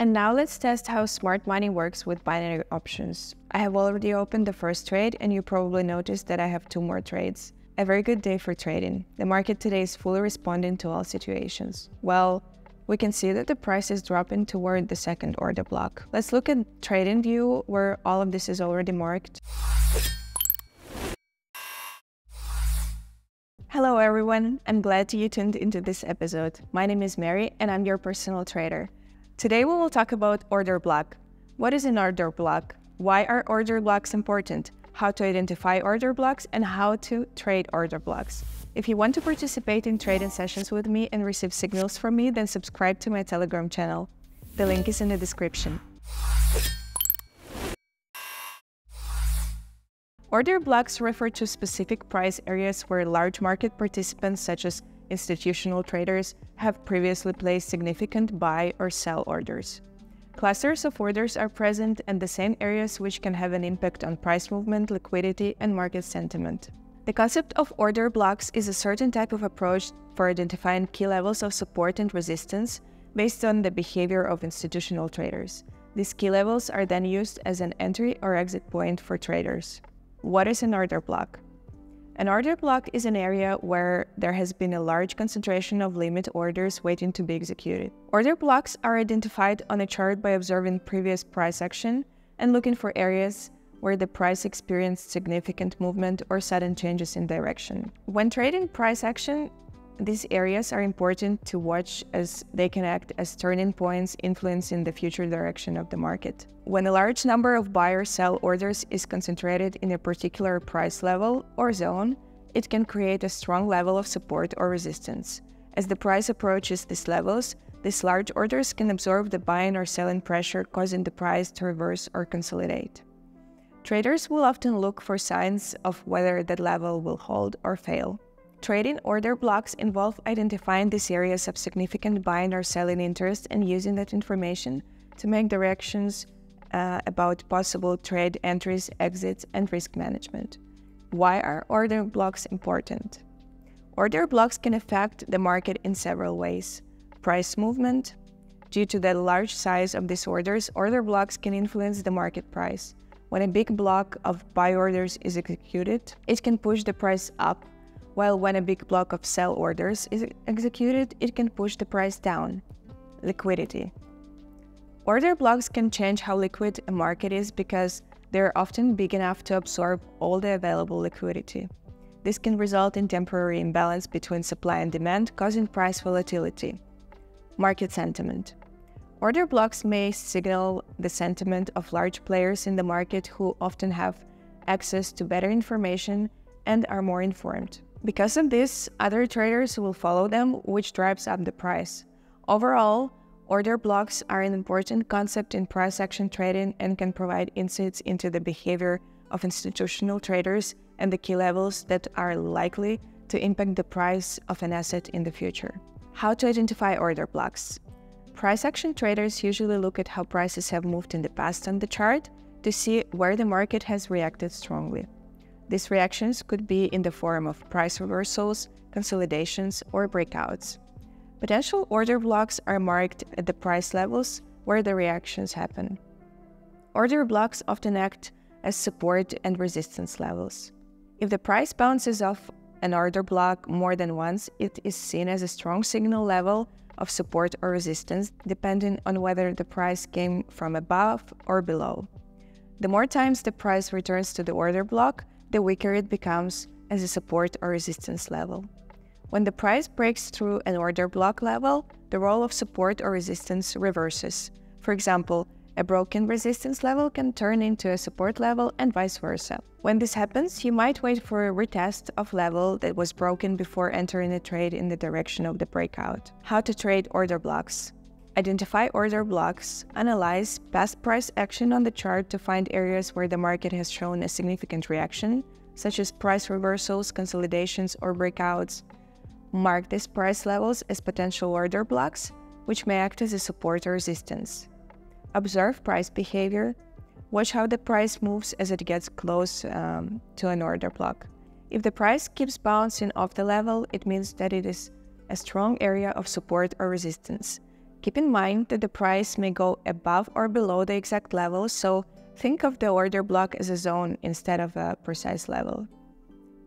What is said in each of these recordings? And now let's test how Smart Money works with binary options. I have already opened the first trade and you probably noticed that I have two more trades. A very good day for trading. The market today is fully responding to all situations. Well, we can see that the price is dropping toward the second order block. Let's look at Trading View where all of this is already marked. Hello everyone, I'm glad you tuned into this episode. My name is Mary and I'm your personal trader. Today we will talk about order block. What is an order block? Why are order blocks important? How to identify order blocks and how to trade order blocks. If you want to participate in trading sessions with me and receive signals from me, then subscribe to my Telegram channel. The link is in the description. Order blocks refer to specific price areas where large market participants such as institutional traders have previously placed significant buy or sell orders. Clusters of orders are present in the same areas which can have an impact on price movement, liquidity, and market sentiment. The concept of order blocks is a certain type of approach for identifying key levels of support and resistance based on the behavior of institutional traders. These key levels are then used as an entry or exit point for traders. What is an order block? An order block is an area where there has been a large concentration of limit orders waiting to be executed. Order blocks are identified on a chart by observing previous price action and looking for areas where the price experienced significant movement or sudden changes in direction. When trading price action, these areas are important to watch as they can act as turning points influencing the future direction of the market. When a large number of buy or sell orders is concentrated in a particular price level or zone, it can create a strong level of support or resistance. As the price approaches these levels, these large orders can absorb the buying or selling pressure, causing the price to reverse or consolidate. Traders will often look for signs of whether that level will hold or fail. Trading order blocks involve identifying these areas of significant buying or selling interest and using that information to make directions about possible trade entries, exits, and risk management. Why are order blocks important? Order blocks can affect the market in several ways. Price movement. Due to the large size of these orders, order blocks can influence the market price. When a big block of buy orders is executed, it can push the price up, while when a big block of sell orders is executed, it can push the price down. Liquidity. Order blocks can change how liquid a market is because they are often big enough to absorb all the available liquidity. This can result in temporary imbalance between supply and demand, causing price volatility. Market sentiment. Order blocks may signal the sentiment of large players in the market who often have access to better information and are more informed. Because of this, other traders will follow them, which drives up the price. Overall, order blocks are an important concept in price action trading and can provide insights into the behavior of institutional traders and the key levels that are likely to impact the price of an asset in the future. How to identify order blocks? Price action traders usually look at how prices have moved in the past on the chart to see where the market has reacted strongly. These reactions could be in the form of price reversals, consolidations, or breakouts. Potential order blocks are marked at the price levels where the reactions happen. Order blocks often act as support and resistance levels. If the price bounces off an order block more than once, it is seen as a strong signal level of support or resistance, depending on whether the price came from above or below. The more times the price returns to the order block, the weaker it becomes as a support or resistance level. When the price breaks through an order block level, the role of support or resistance reverses. For example, a broken resistance level can turn into a support level and vice versa. When this happens, you might wait for a retest of level that was broken before entering a trade in the direction of the breakout. How to trade order blocks. Identify order blocks, analyze past price action on the chart to find areas where the market has shown a significant reaction, such as price reversals, consolidations, or breakouts. Mark these price levels as potential order blocks, which may act as a support or resistance. Observe price behavior. Watch how the price moves as it gets close to an order block. If the price keeps bouncing off the level, it means that it is a strong area of support or resistance. Keep in mind that the price may go above or below the exact level, so think of the order block as a zone instead of a precise level.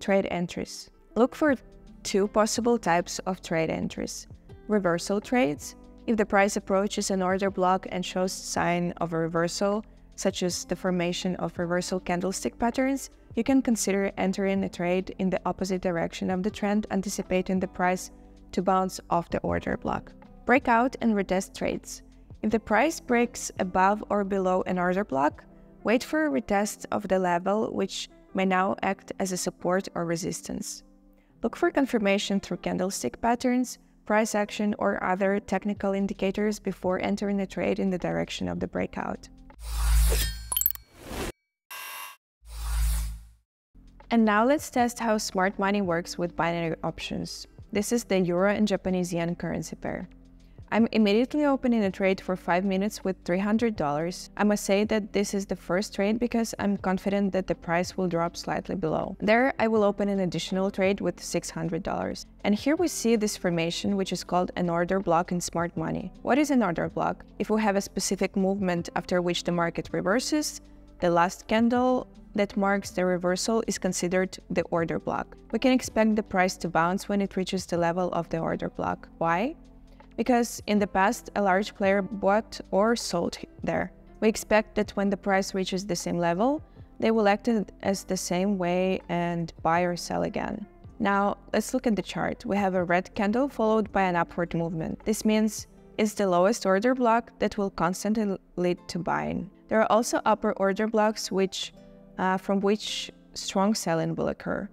Trade entries. Look for two possible types of trade entries. Reversal trades. If the price approaches an order block and shows sign of a reversal, such as the formation of reversal candlestick patterns, you can consider entering a trade in the opposite direction of the trend, anticipating the price to bounce off the order block. Breakout and retest trades. If the price breaks above or below an order block, wait for a retest of the level, which may now act as a support or resistance. Look for confirmation through candlestick patterns, price action, or other technical indicators before entering a trade in the direction of the breakout. And now let's test how smart money works with binary options. This is the Euro and Japanese yen currency pair. I'm immediately opening a trade for 5 minutes with $300. I must say that this is the first trade because I'm confident that the price will drop slightly below. There, I will open an additional trade with $600. And here we see this formation, which is called an order block in smart money. What is an order block? If we have a specific movement after which the market reverses, the last candle that marks the reversal is considered the order block. We can expect the price to bounce when it reaches the level of the order block. Why? Because in the past, a large player bought or sold there. We expect that when the price reaches the same level, they will act as the same way and buy or sell again. Now, let's look at the chart. We have a red candle followed by an upward movement. This means it's the lowest order block that will constantly lead to buying. There are also upper order blocks from which strong selling will occur.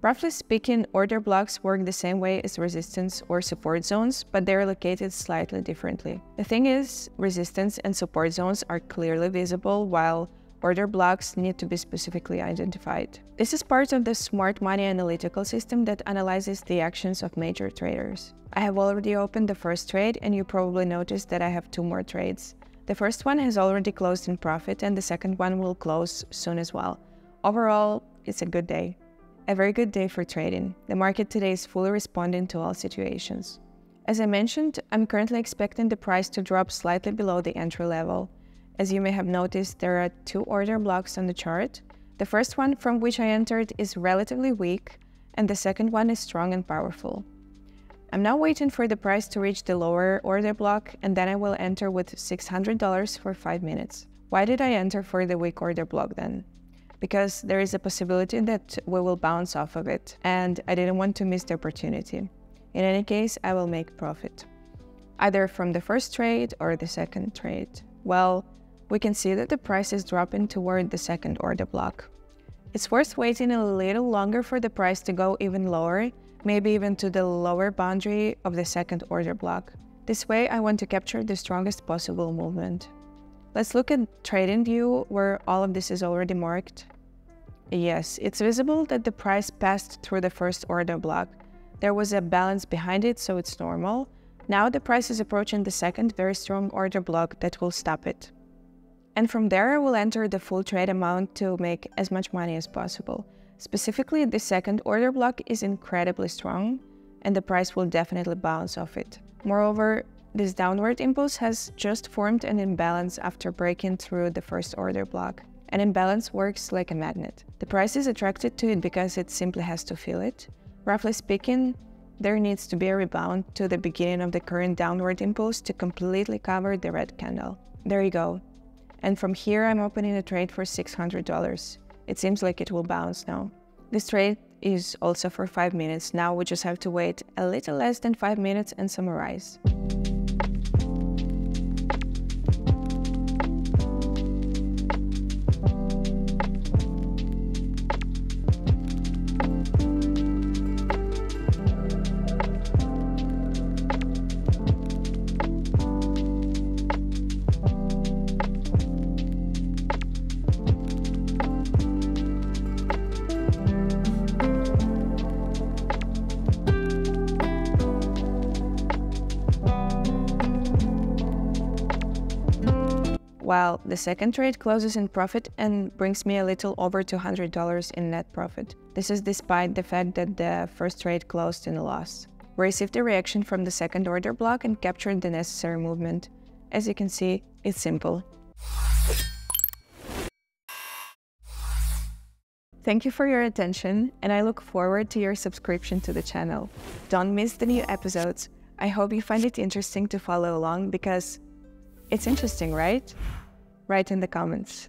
Roughly speaking, order blocks work the same way as resistance or support zones, but they are located slightly differently. The thing is, resistance and support zones are clearly visible, while order blocks need to be specifically identified. This is part of the smart money analytical system that analyzes the actions of major traders. I have already opened the first trade, and you probably noticed that I have two more trades. The first one has already closed in profit, and the second one will close soon as well. Overall, it's a good day. A very good day for trading. The market today is fully responding to all situations. As I mentioned, I'm currently expecting the price to drop slightly below the entry level. As you may have noticed, there are two order blocks on the chart. The first one from which I entered is relatively weak, and the second one is strong and powerful. I'm now waiting for the price to reach the lower order block, and then I will enter with $600 for 5 minutes. Why did I enter for the weak order block then? Because there is a possibility that we will bounce off of it, and I didn't want to miss the opportunity. In any case, I will make profit, either from the first trade or the second trade. Well, we can see that the price is dropping toward the second order block. It's worth waiting a little longer for the price to go even lower, maybe even to the lower boundary of the second order block. This way, I want to capture the strongest possible movement. Let's look at Trading View, where all of this is already marked. Yes, it's visible that the price passed through the first order block. There was a balance behind it, so it's normal. Now the price is approaching the second very strong order block that will stop it. And from there, I will enter the full trade amount to make as much money as possible. Specifically, the second order block is incredibly strong, and the price will definitely bounce off it. Moreover, this downward impulse has just formed an imbalance after breaking through the first order block. An imbalance works like a magnet. The price is attracted to it because it simply has to feel it. Roughly speaking, there needs to be a rebound to the beginning of the current downward impulse to completely cover the red candle. There you go. And from here, I'm opening a trade for $600. It seems like it will bounce now. This trade is also for 5 minutes. Now we just have to wait a little less than 5 minutes and summarize. Well, the second trade closes in profit and brings me a little over $200 in net profit. This is despite the fact that the first trade closed in a loss. received a reaction from the second order block and captured the necessary movement. As you can see, it's simple. Thank you for your attention, and I look forward to your subscription to the channel. Don't miss the new episodes. I hope you find it interesting to follow along because it's interesting, right? Write in the comments.